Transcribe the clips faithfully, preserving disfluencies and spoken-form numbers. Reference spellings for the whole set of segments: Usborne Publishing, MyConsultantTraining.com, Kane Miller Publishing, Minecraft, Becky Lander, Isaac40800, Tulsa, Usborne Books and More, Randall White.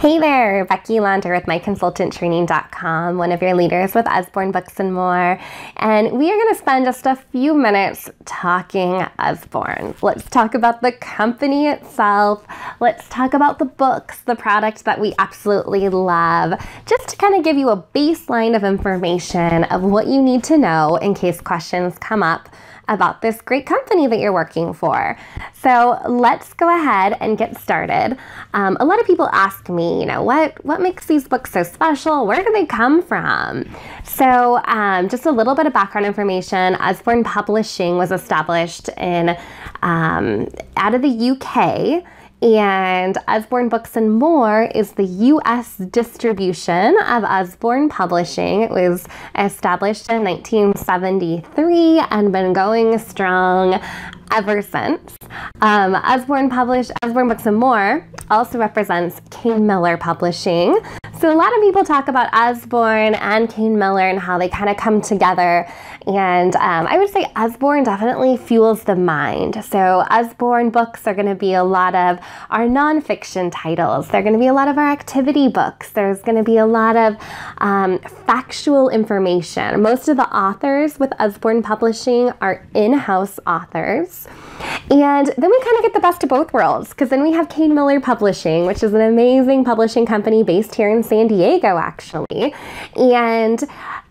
Hey there, Becky Lander with my consultant training dot com, one of your leaders with Usborne Books and More. And we are going to spend just a few minutes talking Usborne. Let's talk about the company itself. Let's talk about the books, the product that we absolutely love, just to kind of give you a baseline of information of what you need to know in case questions come up about this great company that you're working for. So let's go ahead and get started. Um, a lot of people ask me, you know, what, what makes these books so special? Where do they come from? So um, just a little bit of background information. Usborne Publishing was established in um, out of the U K, and Usborne Books and More is the U S distribution of Usborne Publishing. It was established in nineteen seventy-three and been going strong ever since. Um, Usborne Publish, Usborne Books and More also represents Kane Miller Publishing. So a lot of people talk about Usborne and Kane Miller and how they kind of come together. And um, I would say Usborne definitely fuels the mind. So Usborne books are going to be a lot of our nonfiction titles. They're going to be a lot of our activity books. There's going to be a lot of um, factual information. Most of the authors with Usborne Publishing are in-house authors. And then we kind of get the best of both worlds, because then we have Kane Miller Publishing, which is an amazing publishing company based here in San Diego, actually. And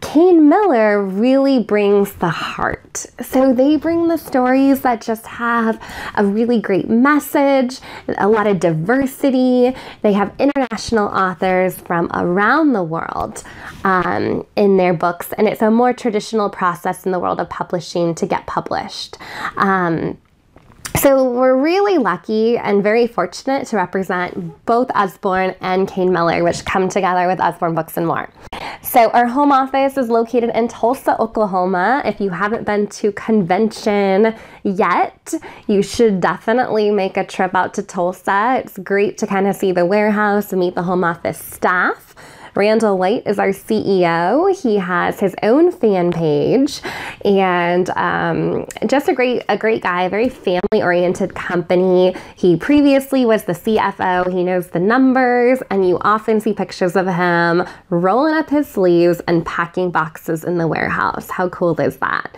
Kane Miller really brings the heart. So they bring the stories that just have a really great message, a lot of diversity. They have international authors from around the world um, in their books, and it's a more traditional process in the world of publishing to get published. Um, So we're really lucky and very fortunate to represent both Usborne and Kane Miller, which come together with Usborne Books and More. So our home office is located in Tulsa, Oklahoma. If you haven't been to convention yet, you should definitely make a trip out to Tulsa. It's great to kind of see the warehouse and meet the home office staff. Randall White is our C E O. He has his own fan page, and um, just a great, a great guy, a very family-oriented company. He previously was the C F O. He knows the numbers, and you often see pictures of him rolling up his sleeves and packing boxes in the warehouse. How cool is that?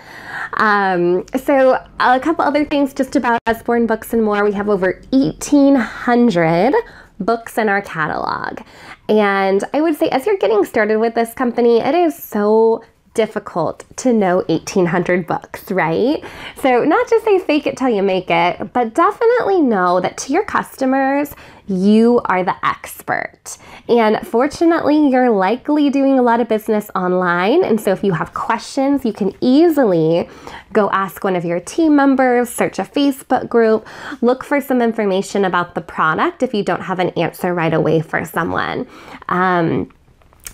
Um, so a couple other things just about Usborne Books and More. We have over eighteen hundred books in our catalog. And I would say as you're getting started with this company, it is so difficult to know eighteen hundred books, right? So not just say fake it till you make it, but definitely know that to your customers, you are the expert. And fortunately, you're likely doing a lot of business online. And so if you have questions, you can easily go ask one of your team members, search a Facebook group, look for some information about the product if you don't have an answer right away for someone. Um,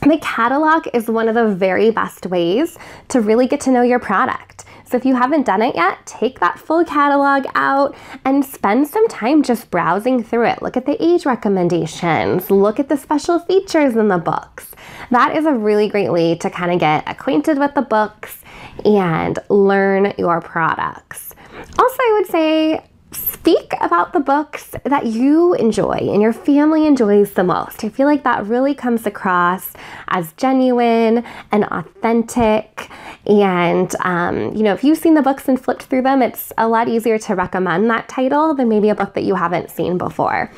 The catalog is one of the very best ways to really get to know your product. So if you haven't done it yet, take that full catalog out and spend some time just browsing through it. Look at the age recommendations, look at the special features in the books. That is a really great way to kind of get acquainted with the books and learn your products. Also, I would say, speak about the books that you enjoy and your family enjoys the most. I feel like that really comes across as genuine and authentic. And, um, you know, if you've seen the books and flipped through them, it's a lot easier to recommend that title than maybe a book that you haven't seen before.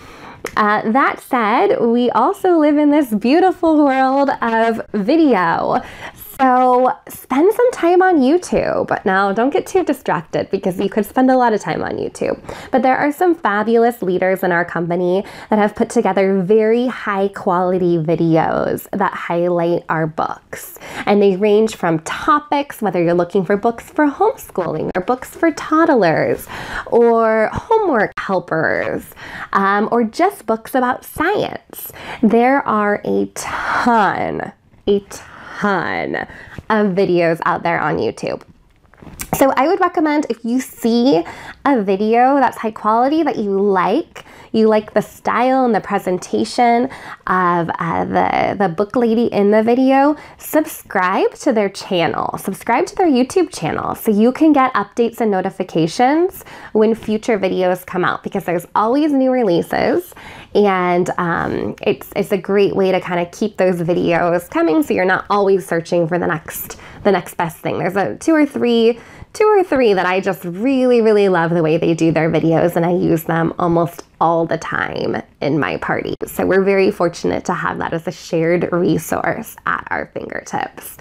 Uh, that said, we also live in this beautiful world of video. So spend some time on YouTube. Now, don't get too distracted, because you could spend a lot of time on YouTube. But there are some fabulous leaders in our company that have put together very high quality videos that highlight our books. And they range from topics, whether you're looking for books for homeschooling or books for toddlers or homework helpers um, or just books about science. There are a ton, a ton. ton of videos out there on YouTube. So I would recommend if you see a video that's high quality that you like, you like the style and the presentation of uh, the, the book lady in the video, subscribe to their channel, subscribe to their YouTube channel so you can get updates and notifications when future videos come out, because there's always new releases. And um, it's, it's a great way to kind of keep those videos coming so you're not always searching for the next the next best thing. There's a two or three two or three that I just really really love the way they do their videos, and I use them almost all the time in my party. So we're very fortunate to have that as a shared resource at our fingertips.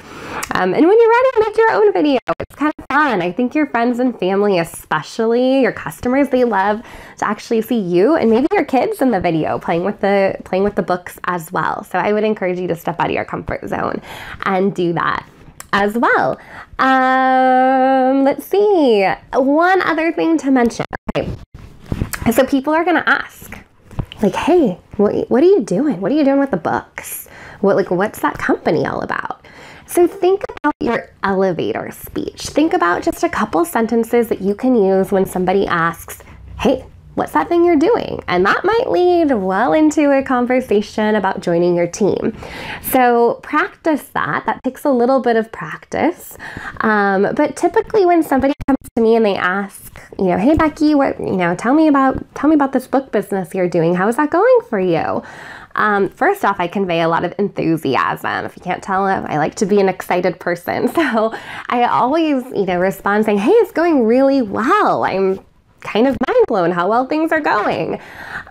Um, and when you're ready, make your own video. It's kind of fun. I think your friends and family, especially your customers, they love to actually see you and maybe your kids in the video playing with the, playing with the books as well. So I would encourage you to step out of your comfort zone and do that as well. Um, let's see, one other thing to mention. Okay. So people are gonna ask, like, hey, what, what are you doing? What are you doing with the books? What, like, what's that company all about? So think about your elevator speech. Think about just a couple sentences that you can use when somebody asks, hey, what's that thing you're doing? And that might lead well into a conversation about joining your team. So practice that. That takes a little bit of practice. Um, but typically when somebody comes to me and they ask, you know, hey, Becky, what, you know, tell me about, tell me about this book business you're doing. How is that going for you? Um, first off, I convey a lot of enthusiasm. If you can't tell, I like to be an excited person. So I always, you know, respond saying, hey, it's going really well. I'm kind of mind blown how well things are going.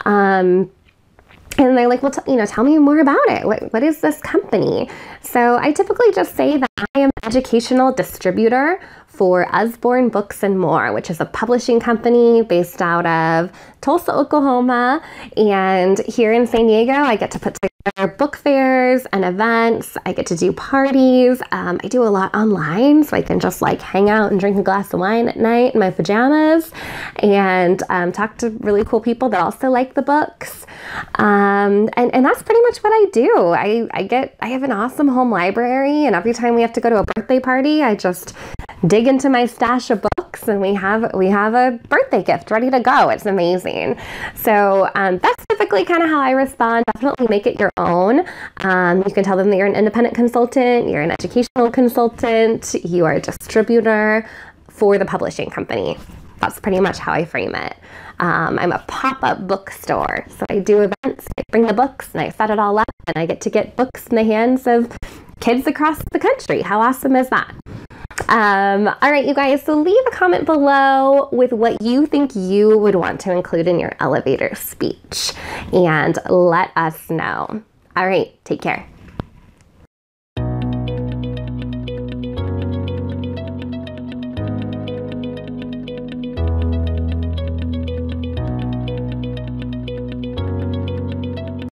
Um, and they're like, well, t you know, tell me more about it. What, what is this company? So I typically just say that I am an educational distributor for Usborne Books and More, which is a publishing company based out of Tulsa, Oklahoma. And here in San Diego, I get to put together book fairs and events. I get to do parties. Um, I do a lot online, so I can just like hang out and drink a glass of wine at night in my pajamas and um, talk to really cool people that also like the books. Um, and, and that's pretty much what I do. I, I get, I have an awesome home library, and every time we have to go to a birthday party, I just dig into my stash of books, and we have we have a birthday gift ready to go. It's amazing. So um, that's typically kind of how I respond. Definitely make it your own. Um, you can tell them that you're an independent consultant, you're an educational consultant, you are a distributor for the publishing company. That's pretty much how I frame it. Um, I'm a pop-up bookstore, so I do events, I bring the books, and I set it all up, and I get to get books in the hands of kids across the country. How awesome is that? Um, all right, you guys, so leave a comment below with what you think you would want to include in your elevator speech, and let us know. All right, take care.